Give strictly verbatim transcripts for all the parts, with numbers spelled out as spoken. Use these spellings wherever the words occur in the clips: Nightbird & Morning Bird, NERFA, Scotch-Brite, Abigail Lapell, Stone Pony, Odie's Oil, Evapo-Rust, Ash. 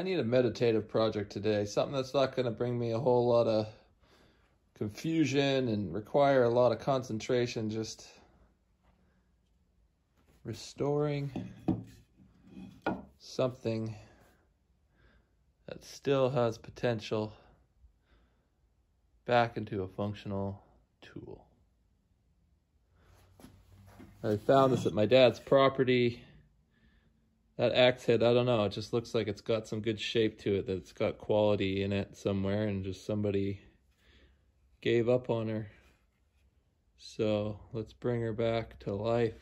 I need a meditative project today, something that's not going to bring me a whole lot of confusion and require a lot of concentration, just restoring something that still has potential back into a functional tool. I found this at my dad's property. That axe head, I don't know, it just looks like it's got some good shape to it, that it's got quality in it somewhere, and just somebody gave up on her. So let's bring her back to life.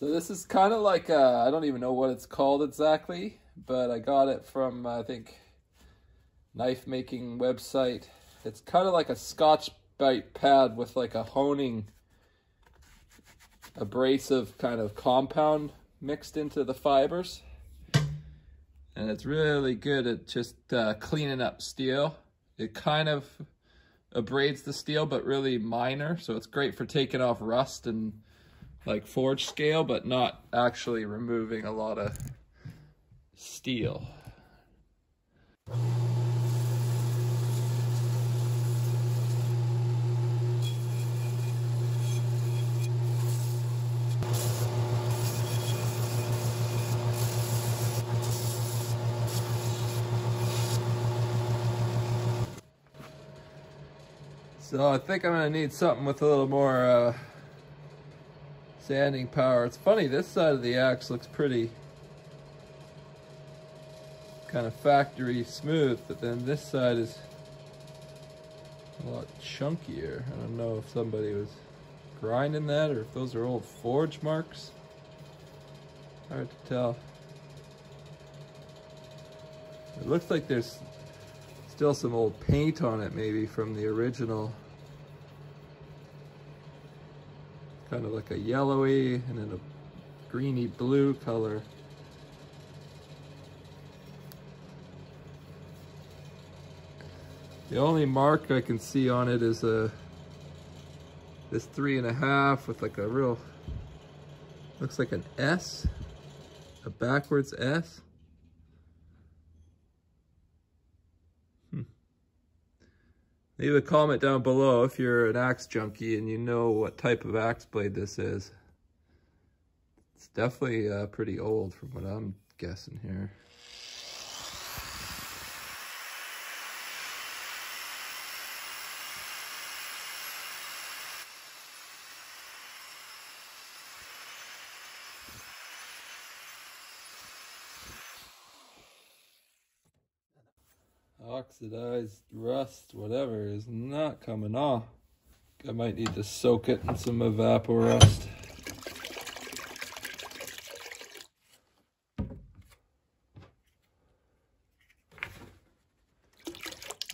So this is kind of like, a, I don't even know what it's called exactly, but I got it from, I think, knife making website. It's kind of like a Scotch-Brite pad with like a honing abrasive kind of compound mixed into the fibers. And it's really good at just uh, cleaning up steel. It kind of abrades the steel, but really minor. So it's great for taking off rust and like forge scale, but not actually removing a lot of steel. So I think I'm gonna need something with a little more uh, sanding power. It's funny, this side of the axe looks pretty kind of factory smooth, but then this side is a lot chunkier. I don't know if somebody was grinding that or if those are old forge marks. Hard to tell. It looks like there's still some old paint on it, maybe from the original. Kind of like a yellowy and then a greeny blue color. The only mark I can see on it is a this three and a half with like a real, looks like an S, a backwards S. Leave a comment down below if you're an axe junkie and you know what type of axe blade this is. It's definitely uh, pretty old from what I'm guessing here. Oxidized rust, whatever, is not coming off. I might need to soak it in some Evapo-Rust.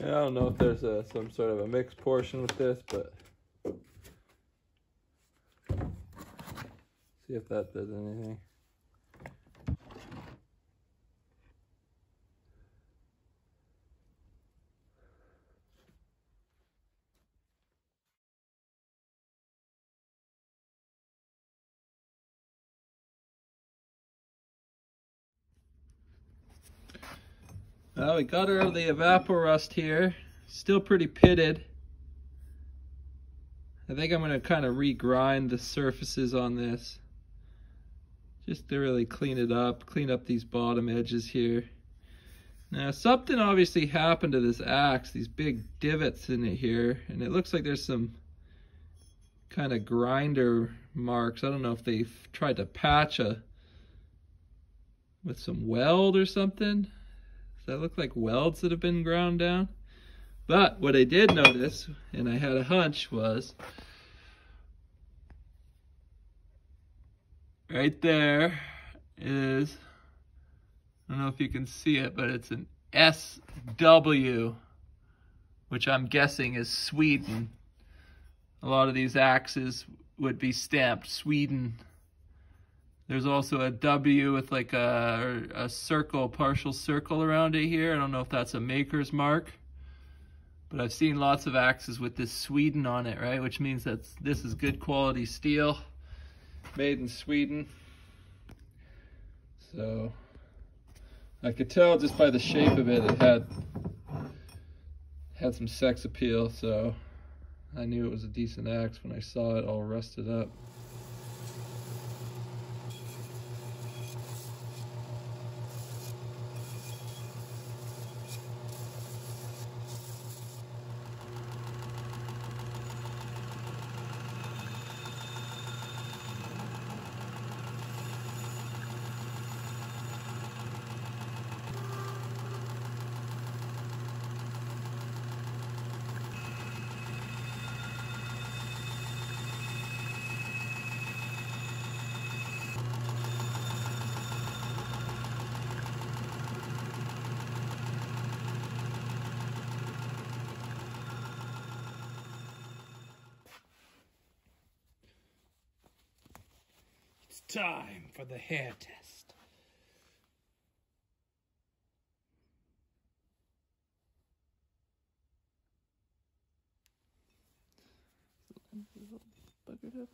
I don't know if there's a, some sort of a mixed portion with this, but see if that does anything. Well, we got her out of the Evapo-Rust here. Still pretty pitted. I think I'm going to kind of regrind the surfaces on this. just to really clean it up, clean up these bottom edges here. Now something obviously happened to this axe, these big divots in it here, and it looks like there's some kind of grinder marks. I don't know if they've tried to patch a with some weld or something. Does that look like welds that have been ground down? But what I did notice, and I had a hunch, was right there is, I don't know if you can see it, but it's an S W, which I'm guessing is Sweden. A lot of these axes would be stamped Sweden. There's also a W with like a, a circle, partial circle around it here. I don't know if that's a maker's mark, but I've seen lots of axes with this Sweden on it, right? Which means that this is good quality steel, made in Sweden. So I could tell just by the shape of it, it had, had some sex appeal. So I knew it was a decent axe when I saw it all rusted up. Time for the hair test. Buggered up.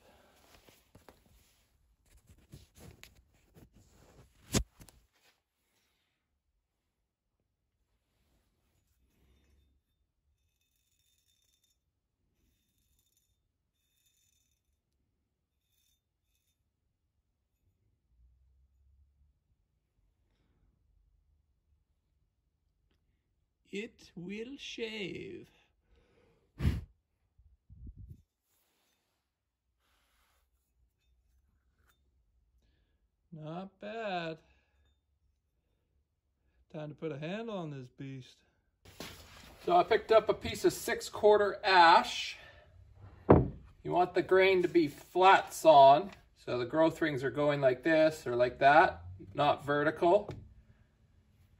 It will shave. Not bad. Time to put a handle on this beast. So I picked up a piece of six quarter ash. You want the grain to be flat sawn, so the growth rings are going like this or like that, not vertical.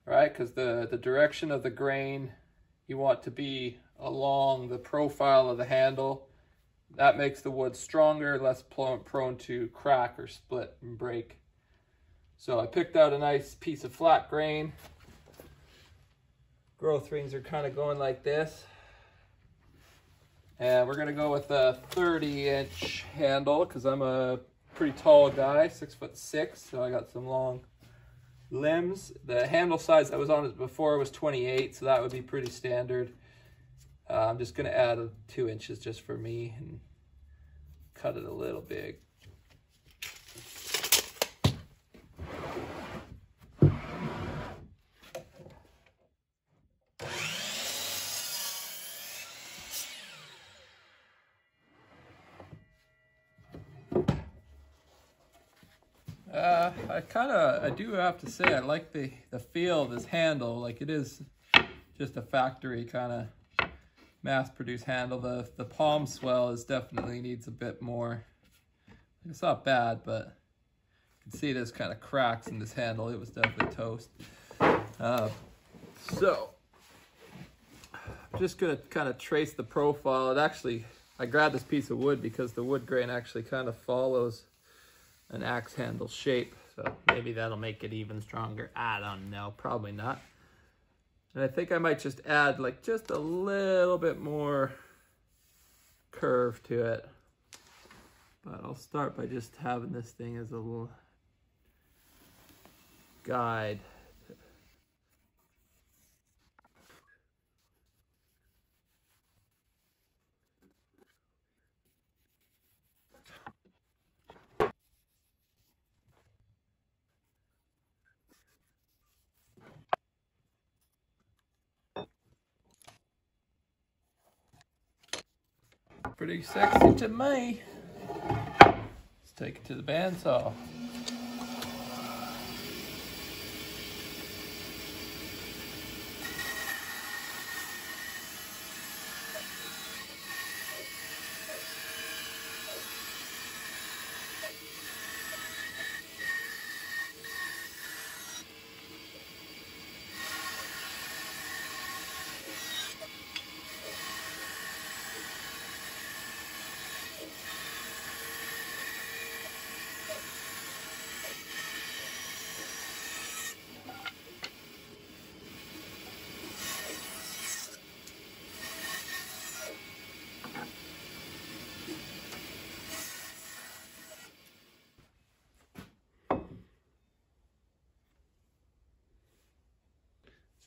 Right, because the, the direction of the grain, you want to be along the profile of the handle. That makes the wood stronger, less prone to crack or split and break. So I picked out a nice piece of flat grain. Growth rings are kind of going like this. And we're going to go with a thirty inch handle because I'm a pretty tall guy, six foot six, so I got some long limbs. The handle size that was on it before was twenty-eight, so that would be pretty standard. Uh, I'm just going to add a, two inches just for me and cut it a little big. Uh, I kind of, I do have to say, I like the, the feel of this handle. Like, it is just a factory kind of mass-produced handle. The, the palm swell is definitely needs a bit more. It's not bad, but you can see there's kind of cracks in this handle. It was definitely toast. Uh, so, I'm just going to kind of trace the profile. It actually, I grabbed this piece of wood because the wood grain actually kind of follows an axe handle shape, so maybe that'll make it even stronger. I don't know, probably not. And I think I might just add like just a little bit more curve to it. But I'll start by just having this thing as a little guide. pretty sexy to me. Let's take it to the bandsaw.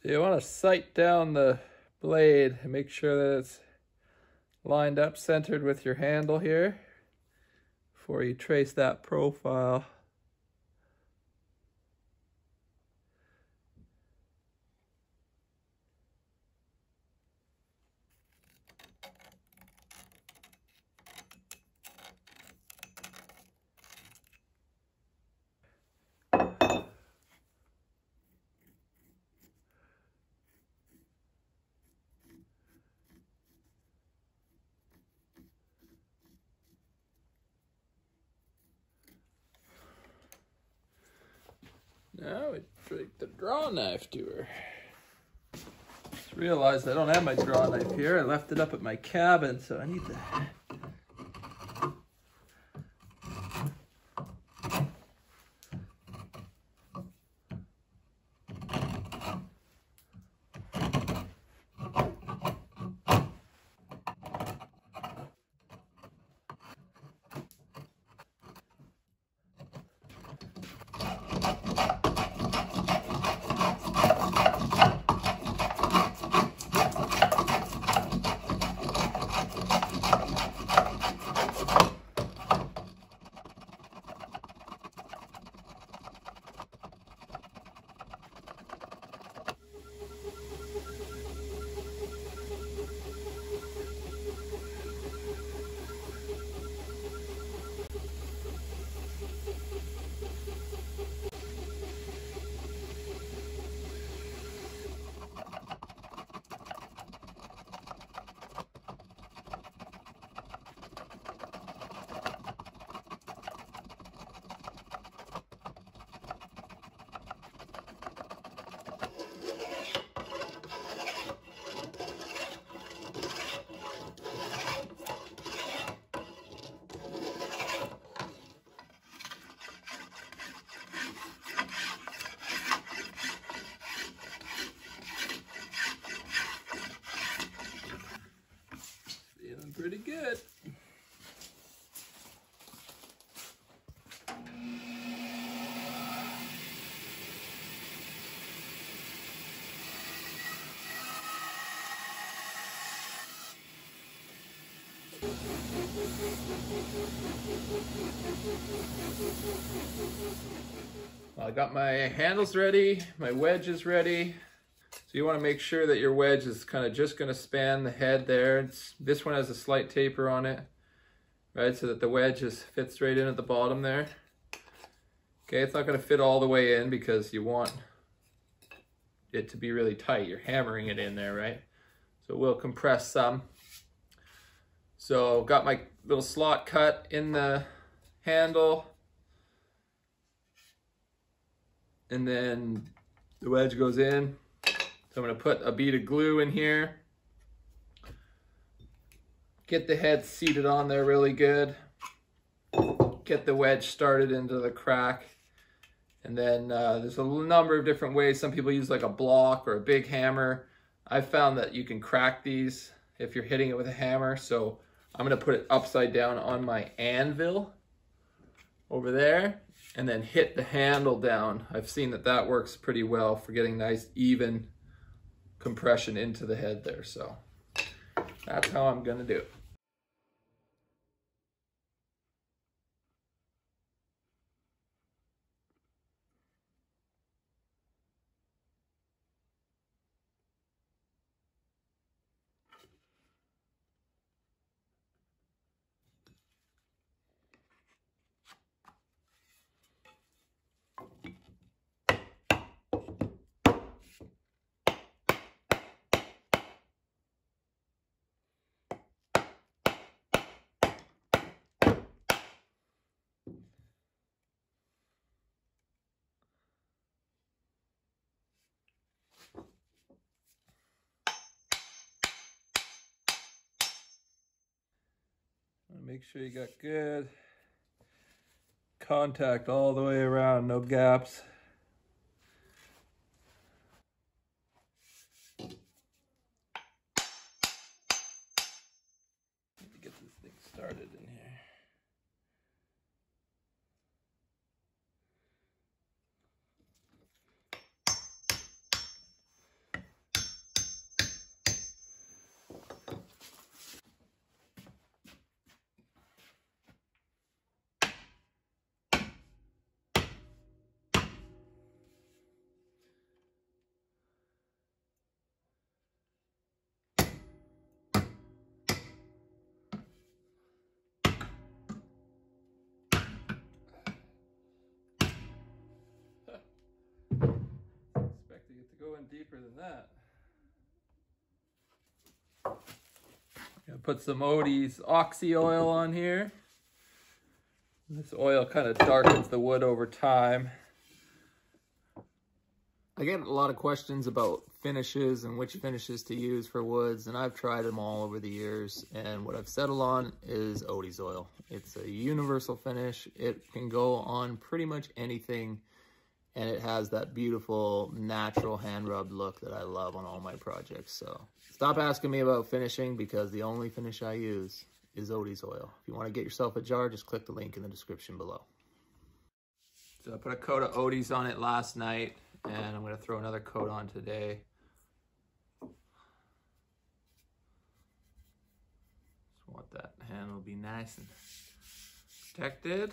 So you want to sight down the blade and make sure that it's lined up, centered with your handle here before you trace that profile. Now we take the draw knife to her. Just realized I don't have my draw knife here. I left it up at my cabin, so I need to. Pretty good. Well, I got my handles ready, my wedge is ready. So you want to make sure that your wedge is kind of just going to span the head there. It's, this one has a slight taper on it, right? So that the wedge just fits right in at the bottom there. Okay, it's not going to fit all the way in because you want it to be really tight. You're hammering it in there, right? So it will compress some. So got my little slot cut in the handle. And then the wedge goes in. So I'm going to put a bead of glue in here, get the head seated on there really good, get the wedge started into the crack, and then uh, there's a number of different ways. Some people use like a block or a big hammer. I found that you can crack these if you're hitting it with a hammer, so I'm going to put it upside down on my anvil over there and then hit the handle down. I've seen that that works pretty well for getting nice even compression into the head there, so that's how I'm gonna do it. Make sure you got good contact all the way around, no gaps. Need to get this thing started in here. You have to go in deeper than that. Gonna put some Odie's Oxy oil on here. This oil kind of darkens the wood over time. I get a lot of questions about finishes and which finishes to use for woods, and I've tried them all over the years, and what I've settled on is Odie's oil. It's a universal finish. It can go on pretty much anything. And it has that beautiful, natural hand-rubbed look that I love on all my projects. So stop asking me about finishing, because the only finish I use is Odie's oil. If you want to get yourself a jar, just click the link in the description below. So I put a coat of Odie's on it last night, and I'm going to throw another coat on today. Just want that handle to be nice and protected.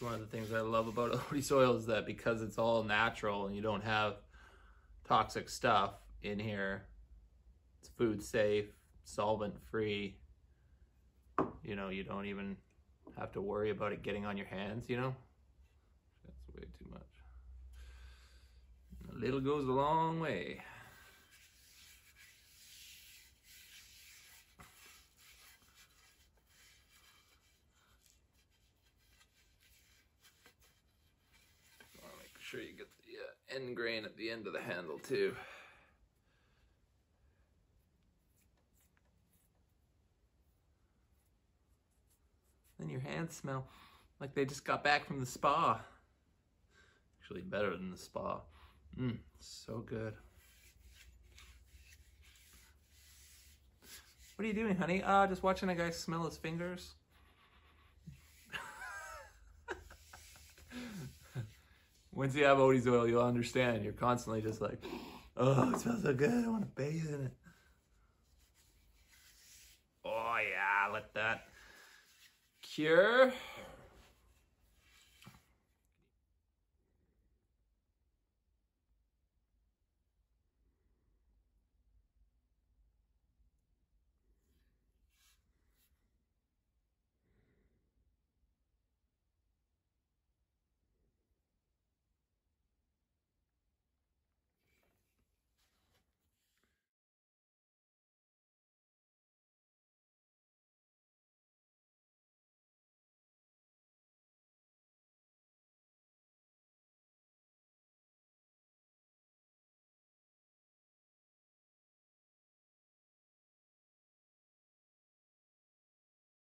One of the things I love about Odie's oil is that because it's all natural and you don't have toxic stuff in here, it's food safe, solvent free, you know, you don't even have to worry about it getting on your hands, you know? That's way too much. A little goes a long way. Sure you get the uh, end grain at the end of the handle too. Then your hands smell like they just got back from the spa. Actually better than the spa. Mmm, so good. What are you doing, honey? Ah, uh, just watching a guy smell his fingers. Once you have Odie's oil, you'll understand. You're constantly just like, oh, it smells so good. I want to bathe in it. Oh, yeah, let that cure.